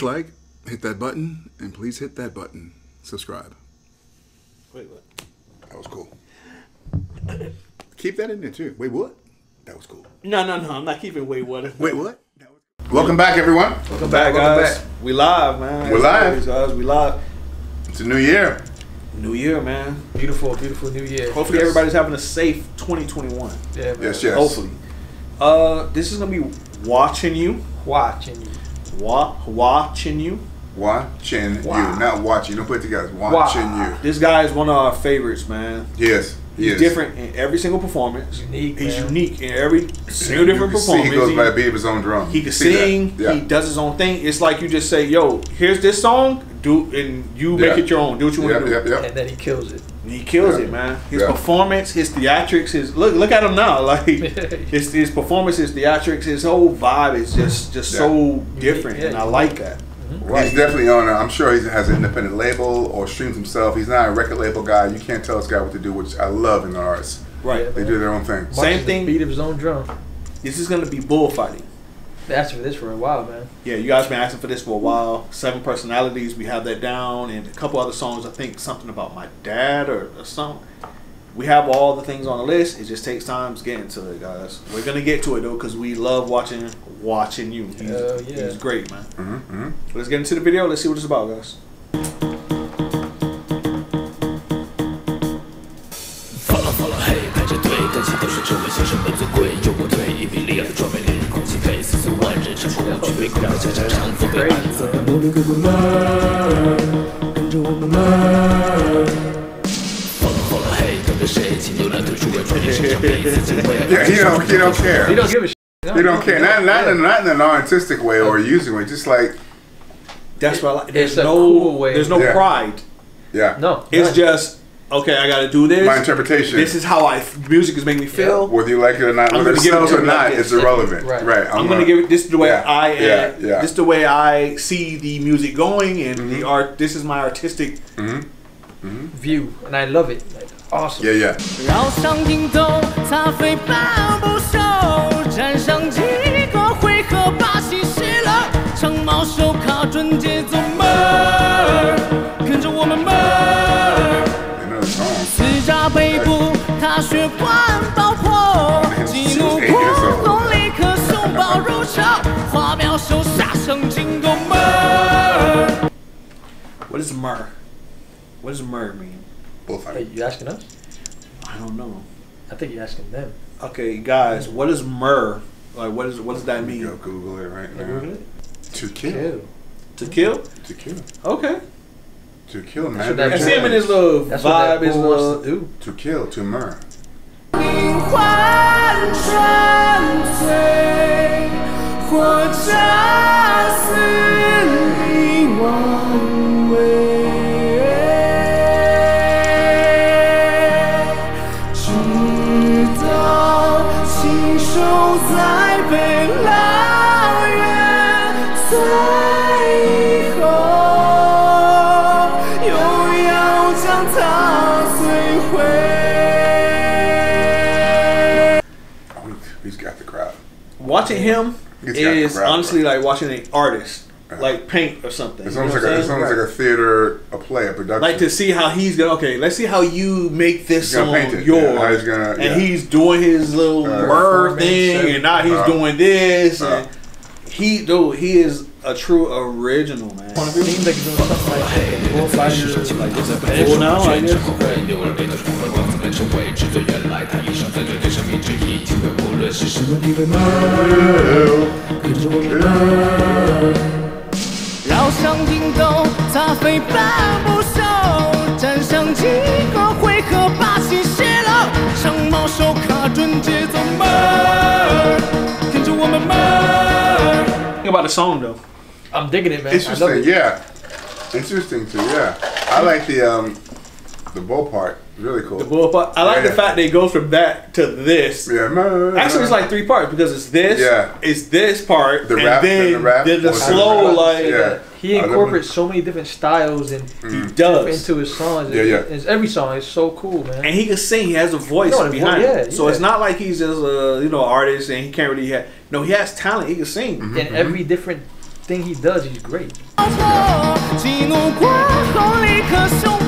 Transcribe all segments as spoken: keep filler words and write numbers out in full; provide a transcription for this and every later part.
please like, hit that button, and please hit that button. Subscribe. Wait, what? That was cool. Keep that in there, too. Wait, what? That was cool. No, no, no. I'm not keeping wait, what? Wait, what? That was cool. Welcome back, everyone. Welcome, Welcome back, guys. Welcome back. We live, man. We're live. Guys. We live. It's a new year. New year, man. Beautiful, beautiful new year. Hopefully yes. everybody's having a safe twenty twenty-one. Yeah, man. Yes, yes. Hopefully. Uh, this is going to be Hua Chenyu. Hua Chenyu. Hua, Hua Chenyu. Hua Chenyu. Wow. Not watching. Don't put it together. Hua wow. Chenyu. This guy is one of our favorites, man. Yes. He He's is. different in every single performance. Unique, He's man. unique in every single different performance. He goes he, by beat his own drum. He can sing. Yeah. He does his own thing. It's like you just say, yo, here's this song, do and you yeah. make it your own. Do what you yeah, want to yeah, do. Yeah. And then he kills it. And he kills yeah. it, man. His yeah. performance, his theatrics, his look look at him now. Like his his performance, his theatrics, his whole vibe is just just yeah. so different. Yeah. And I like that. Right. He's definitely on a, I'm sure he has an independent label or streams himself. He's not a record label guy. You can't tell this guy what to do, which I love in the arts. Right. Yeah, they man. do their own thing. March Same thing. Beat of his own drum. This is going to be Bullfighting. They asked for this for a while, man. Yeah, you guys been asking for this for a while. Seven Personalities, we have that down. And a couple other songs, I think something about my dad or, or something. We have all the things on the list. It just takes time to get into it, guys. We're going to get to it, though, because we love watching watching you. He's, uh, yeah. he's great, man. Mm-hmm, mm-hmm. Let's get into the video. Let's see what it's about, guys. Yeah, he don't, he don't care. He don't give a shit. No, he don't care. Not, not, in, not in an artistic way or a using way. Just like that's what I like. There's no cool way. There's no yeah. pride. Yeah. No. It's none. just okay. I got to do this. My interpretation. This is how I music is making me feel. Yeah. Whether you like it or not, I'm whether it sells or not, it's irrelevant. Right. right. I'm, I'm gonna, gonna give it. This is the way yeah. I. Yeah. Yeah. This is the way I see the music going and mm-hmm. the art. This is my artistic mm-hmm. Mm-hmm. view, and I love it. Like, awesome. Yeah, yeah. What is mer? What does mer mean? Bullfighting. Are you asking us? I don't know. I think you're asking them. Okay, guys, what is mer? Like, what is what does that mean? Go Google it right now. Google it. To kill. kill. To kill. To kill. Okay. To kill, man. I see him in his little That's vibe. His little to, to kill. To mer. Watching him is honestly like watching an artist like paint or something. It's almost, like a, it's almost like a theater, a play, a production. Like to see how he's gonna okay. Let's see how you make this song yours. Yeah, how he's gonna, and yeah. he's doing his little uh, mer thing, and now he's uh, doing this. Uh, and he dude, he is a true original, man. Seems like he's doing something like Think about the song though. I'm digging it, man. Interesting, I love it. yeah. Interesting too, yeah. I like the um, the bull part. Really cool. The bull part. I like yeah. the fact they go from that to this. Yeah. Actually, it's like three parts because it's this. Yeah. It's this part. The rap. Then, then the rap. Then the slow like. Yeah. He incorporates so many different styles and mm. he does into his songs. Yeah, yeah. His, every song is so cool, man. And he can sing. He has a voice no, behind yeah, him. So yeah. it's not like he's just a you know artist and he can't really have. No, he has talent. He can sing. Mm-hmm, and mm-hmm. every different thing he does, he's great. He puts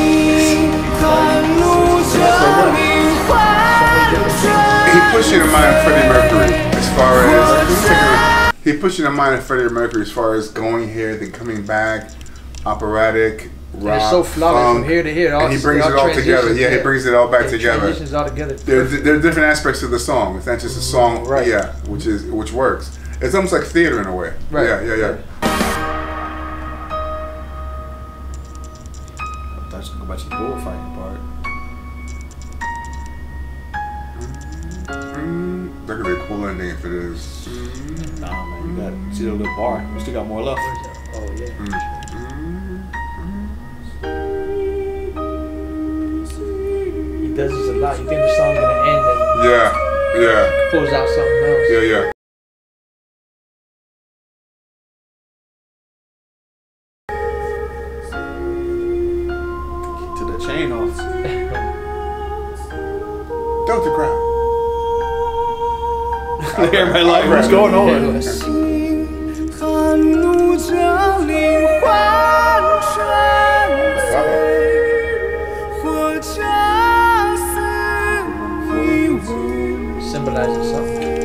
you in mind of Freddie Mercury as far as he puts you in mind of Freddie Mercury as far as going here, then coming back, operatic. Rock, it's so flawless from here to here. All and he brings it all together. Yeah, yeah, he brings it all back it together. All together. There, there are different aspects of the song. It's not just a song, right? Yeah, which is which works. It's almost like theater in a way. Right. Yeah, yeah, yeah. I thought you were talking about your bullfighting part. Mm-hmm. That could be a cool ending if it is. Mm-hmm. Nah, man, you got see the little bar. We still got more left. Oh yeah. Mm. Does this a lot. You think the song's gonna end and yeah, yeah. pulls out something else. Yeah, yeah. To the chain off. Delta crowd. Everybody like, what's going on?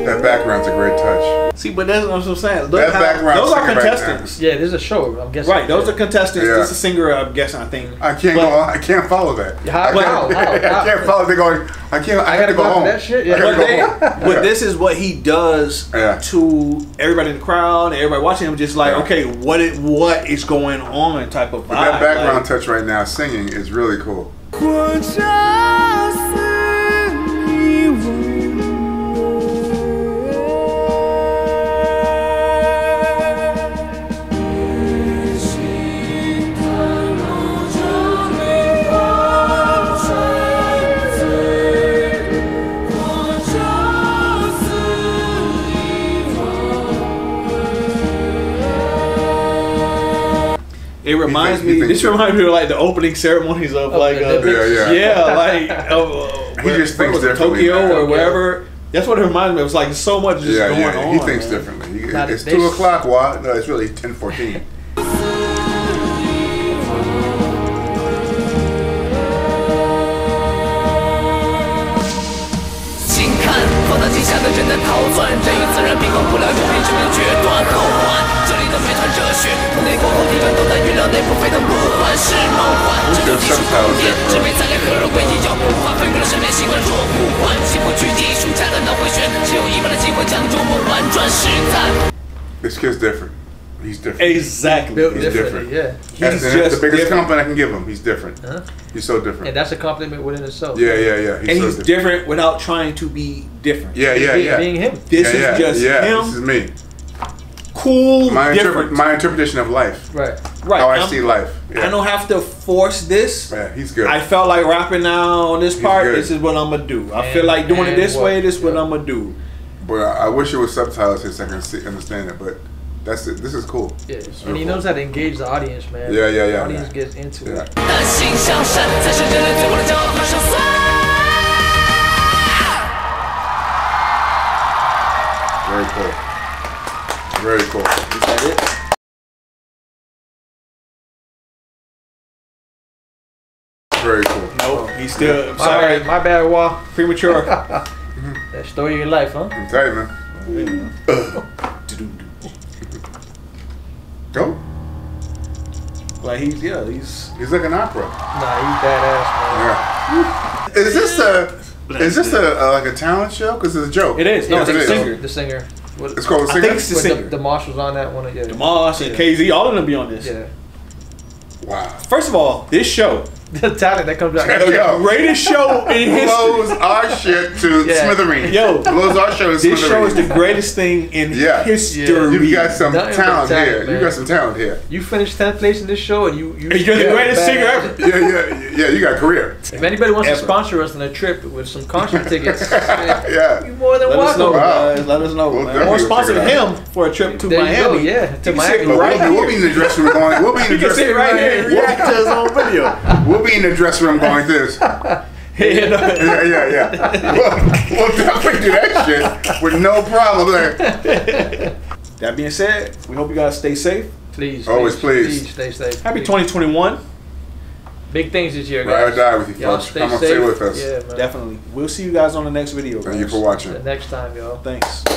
That background's a great touch. See, but that's what I'm saying. Look that how, background those are contestants. Right, yeah, there's a show. I'm guessing. Right, those are contestants. Yeah. This is a singer. I'm guessing. I think. I can't but, go. I can't follow that. How, I, can't, how, how, I can't how, follow. They're going. I can't. I, I gotta have to go, go home. That shit. Yeah. But, they, but this is what he does yeah. to everybody in the crowd and everybody watching him. Just like, yeah. okay, what it, what is going on? Type of vibe. But that background like, touch right now, singing is really cool. It reminds he thinks, he me. This reminds me of like the opening ceremonies of oh, like, uh, yeah, yeah, yeah, like uh, where, he just thinks differently. Tokyo or wherever. That's what it reminds me. It was like so much just yeah, going yeah, on. He thinks man. differently. He, it's two o'clock. Why? No, it's really ten fourteen. This kid's different. He's different. Exactly. He's different. Yeah. He's that's, just that's the biggest different. compliment I can give him. He's different. Huh? He's so different. And that's a compliment within itself. Yeah, yeah, yeah. He's and so he's different. different without trying to be different. Yeah, yeah, yeah. Being him. This yeah, is yeah, just yeah, him. This is me. Cool. My, interpre my interpretation of life. Right. Right. How I I'm, see life. Yeah. I don't have to force this. Yeah, he's good. I felt like rapping now on this part. This is what I'm going to do. I and, feel like doing it this what? way. This is yeah. what I'm going to do. But I, I wish it was subtitles so I can see, understand it. But that's it. This is cool. Yeah. And he cool. knows how to engage the audience, man. Yeah, yeah, yeah. The audience yeah. gets into yeah. it. Very cool. Very cool. Is that it? Very cool. Nope. He's still. Yeah. Sorry. My, my bad, Wah. Premature. That story of your life, huh? I'm sorry, man. Go. Like he's yeah, he's he's like an opera. Nah, he's badass, man. Yeah. Is this a is this a, a like a talent show? Because it's a joke. It is. No, yes, it's it the singer. The singer. What, it's called I think it's the singer. Dimash was on that one. Yeah. Dimash and K Z, all of them be on this. Yeah. Wow. First of all, this show, the talent that comes out, yeah, the greatest show in history. Blows our shit to yeah. smithereens. Yo, blows our show to this smithereens. This show is the greatest thing in yeah. history. Yeah. You got some talent, talent here. Man. You got some talent here. You finished tenth place in this show, and you, you you're the greatest singer ever. Yeah, yeah, yeah. You got a career. If anybody wants Ever. to sponsor us on a trip with some concert tickets, man, yeah. you're more than let welcome. Us know, wow. Let us know. We'll or sponsor him out. for a trip to there Miami. Yeah, to Miami. Right here. We'll be in the dressing room going. We'll be in the dressing room right here. React to his own video. We'll be in the dressing room going this. You know? Yeah, yeah, yeah. We'll, we'll definitely do that shit with no problem there. That being said, we hope you guys stay safe. Please. Always please. please. Stay safe. Happy please. twenty twenty-one. Big things this year, guys. Ride or die with you folks. Come on, stay with us. Yeah, man. Definitely. We'll see you guys on the next video. Thank you for watching. Next time, y'all. Thanks.